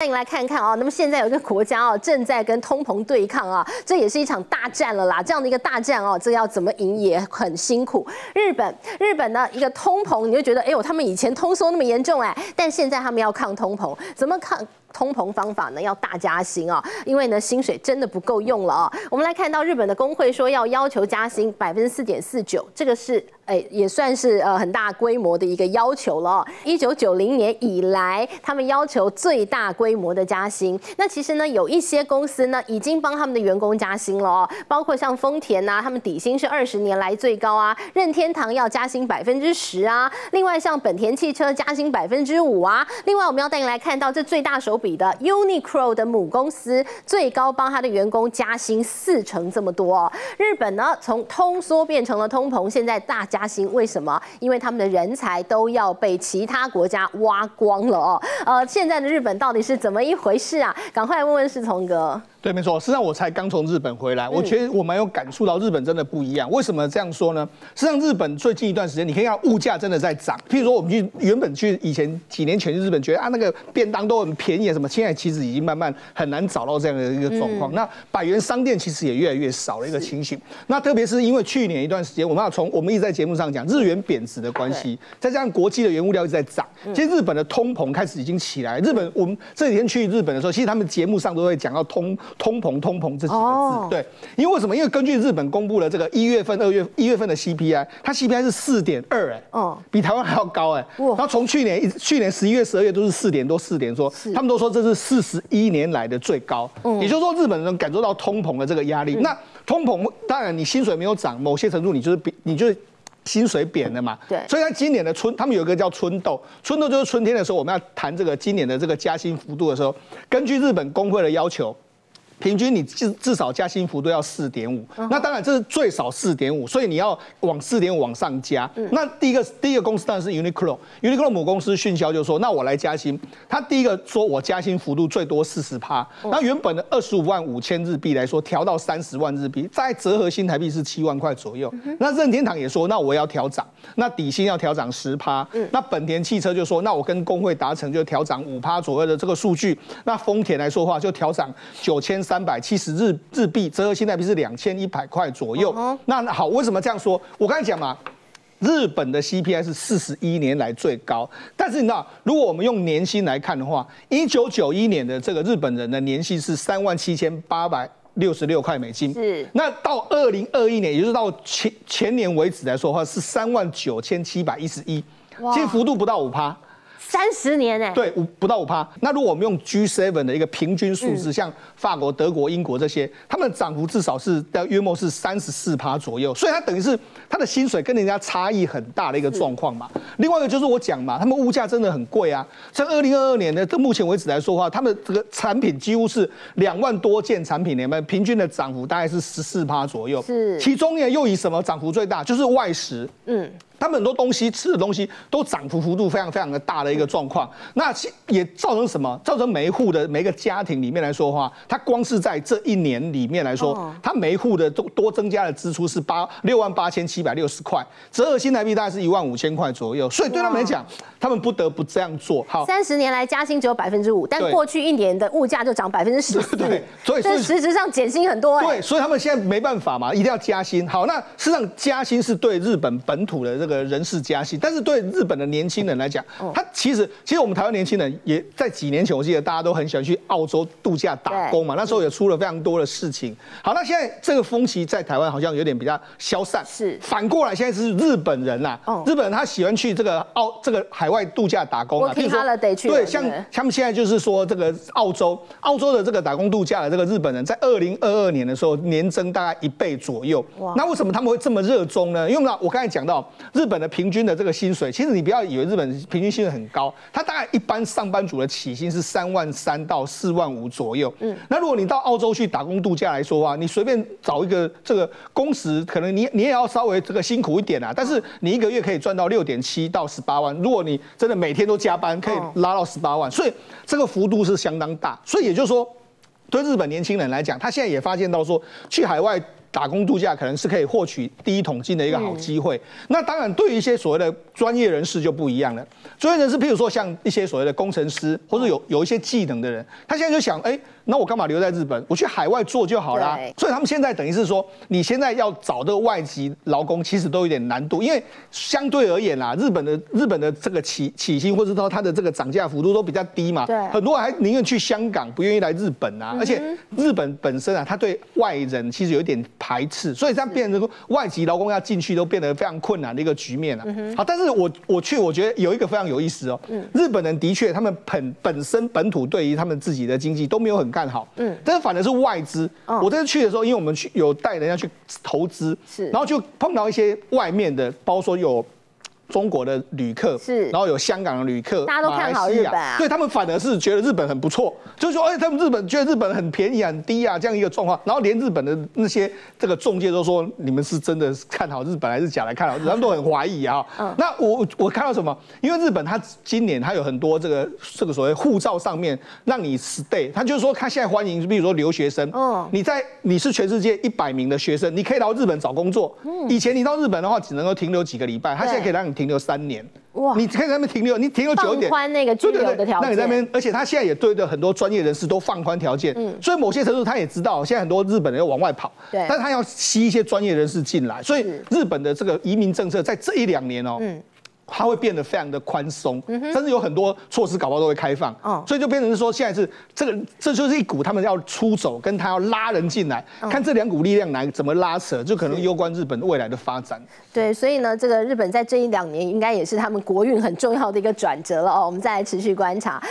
欢迎来看看啊，那么现在有一个国家啊正在跟通膨对抗啊，这也是一场大战了啦。这样的一个大战哦，这要怎么赢也很辛苦。日本呢一个通膨，你就觉得哎呦，他们以前通缩那么严重哎，但现在他们要抗通膨，怎么抗？ 通膨方法呢要大加薪啊，因为呢薪水真的不够用了啊。我们来看到日本的工会说要求加薪4.49%，这个是也算是很大规模的一个要求了。1990年以来，他们要求最大规模的加薪。那其实呢有一些公司呢已经帮他们的员工加薪了哦，包括像丰田呐、啊，他们底薪是20年来最高啊。任天堂要加薪10%啊，另外像本田汽车加薪5%啊。另外我们要带你来看到这最大手。 比的 Uniqlo 的母公司最高帮他的员工加薪40%这么多哦。日本呢从通缩变成了通膨，现在大加薪，为什么？因为他们的人才都要被其他国家挖光了哦。现在的日本到底是怎么一回事啊？赶快问问世聪哥。 对，没错。实际上，我才刚从日本回来，我觉得我蛮有感触到日本真的不一样。为什么这样说呢？实际上，日本最近一段时间，你可以看到物价真的在涨。譬如说，我们原本去以前几年前去日本，觉得啊那个便当都很便宜什么，现在其实已经慢慢很难找到这样的一个状况。那百元商店其实也越来越少的一个情形。那特别是因为去年一段时间，我们一直在节目上讲日元贬值的关系，再加上国际的原物料一直在涨，其实日本的通膨开始已经起来。日本我们这几天去日本的时候，其实他们节目上都会讲到通膨这几个字，对，因为为什么？因为根据日本公布了这个一月份的 CPI， 它 CPI 是4.2，比台湾还要高哎。然后从去年11月、12月都是4点多、4点多，他们都说这是41年来的最高。也就是说，日本人感受到通膨的这个压力。那通膨当然你薪水没有涨，某些程度你就是。 薪水贬了嘛，对，所以在今年的他们有一个叫春斗，春斗就是春天的时候，我们要谈这个今年的这个加薪幅度的时候，根据日本工会的要求。 平均你至少加薪幅度要4.5，那当然这是最少4.5，所以你要往4.5往上加。那第一个公司当然是 Uniqlo 母公司迅销就说，那我来加薪。他第一个说我加薪幅度最多40%，那原本的25万5千日币来说调到30万日币，再折合新台币是7万块左右。那任天堂也说，那我要调涨，那底薪要调涨10%。那本田汽车就说，那我跟工会达成就调涨5%左右的这个数据。那丰田来说话就调涨9370日币，折合新台币是2100块左右。那好，为什么这样说？我刚才讲嘛，日本的 CPI 是41年来最高。但是你知道，如果我们用年薪来看的话，1991年的这个日本人的年薪是37,866块美金，是。那到2021年，也就是到前年为止来说的话，是39,711，其实幅度不到5%。 30年哎，对，不到5%。那如果我们用 G7 的一个平均数字，像法国、德国、英国这些，他们的涨幅至少是约莫是34%左右，所以它等于是它的薪水跟人家差异很大的一个状况嘛。另外一个就是我讲嘛，他们物价真的很贵啊。像2022年呢，到目前为止来说的话，他们这个产品几乎是2万多件产品里面，平均的涨幅大概是14%左右。是，其中呢又以什么涨幅最大？就是外食。他们很多东西吃的东西都涨幅幅度非常的大的一个状况，那也造成什么？造成每一户的每一个家庭里面来说的话，它光是在这一年里面来说，它每一户的多增加的支出是68760块，折合新台币大概是15000块左右。所以对他们来讲，他们不得不这样做。好，30年来加薪只有5%，但过去一年的物价就涨14%，对，所以这实质上减薪很多。对，所以他们现在没办法嘛，一定要加薪。好，那实际上加薪是对日本本土的这个。 人事加薪，但是对日本的年轻人来讲，他其实我们台湾年轻人也在几年前，我记得大家都很喜欢去澳洲度假打工嘛，那时候也出了非常多的事情。好，那现在这个风气在台湾好像有点比较消散，是反过来现在是日本人啦，日本人他喜欢去这个海外度假打工啊，譬如说对，像他们现在就是说这个澳洲的这个打工度假的这个日本人在2022年的时候年增大概1倍左右。那为什么他们会这么热衷呢？因为我刚才讲到。 日本的平均的这个薪水，其实你不要以为日本平均薪水很高，它大概一般上班族的起薪是3万3到4万5左右。那如果你到澳洲去打工度假来说啊，你随便找一个这个工时，可能你也要稍微这个辛苦一点啊，但是你一个月可以赚到6.7到18万。如果你真的每天都加班，可以拉到18万，所以这个幅度是相当大。所以也就是说，对日本年轻人来讲，他现在也发现到说，去海外。打工度假可能是可以获取第一桶金的一个好机会。那当然，对于一些所谓的专业人士就不一样了。专业人士，譬如说像一些所谓的工程师，或者有一些技能的人，他现在就想，哎，那我干嘛留在日本？我去海外做就好啦。所以他们现在等于是说，你现在要找的外籍劳工，其实都有点难度，因为相对而言啦，日本的这个起薪，或者说它的这个涨价幅度都比较低嘛。对，很多人还宁愿去香港，不愿意来日本啊。而且日本本身啊，它对外人其实有一点排斥，所以它变成外籍劳工要进去都变得非常困难的一个局面啊。好，但是我觉得有一个非常有意思哦，日本人的确他们本土对于他们自己的经济都没有很看好，但是反而是外资。我这次去的时候，因为我们有带人家去投资，然后就碰到一些外面的，包括有中国的旅客，是，然后有香港的旅客，大家都看好日本啊，对，他们反而是觉得日本很不错，就是说，哎，他们日本觉得日本很便宜、很低啊，这样一个状况。然后连日本的那些这个中介都说，你们是真的看好日本还是假来看好日本？他们都很怀疑啊。那我看到什么？因为日本它今年它有很多这个所谓护照上面让你 stay， 它就是说它现在欢迎，比如说留学生，你是全世界100名的学生，你可以到日本找工作。以前你到日本的话只能够停留几个礼拜，它现在可以让你停留3年。哇！你可以在那边停留，你停留久一点，放宽那个居留的条件。那你在那边，而且他现在也对的很多专业人士都放宽条件，所以某些程度他也知道，现在很多日本人要往外跑，对，但他要吸一些专业人士进来，所以日本的这个移民政策在这1、2年哦，它会变得非常的宽松，甚至有很多措施搞不好都会开放，所以就变成是说现在是这就是一股他们要出走，跟他要拉人进来，看这2股力量来怎么拉扯，就可能攸关日本未来的发展。对，所以呢，这个日本在这1、2年应该也是他们国运很重要的一个转折了哦，我们再来持续观察。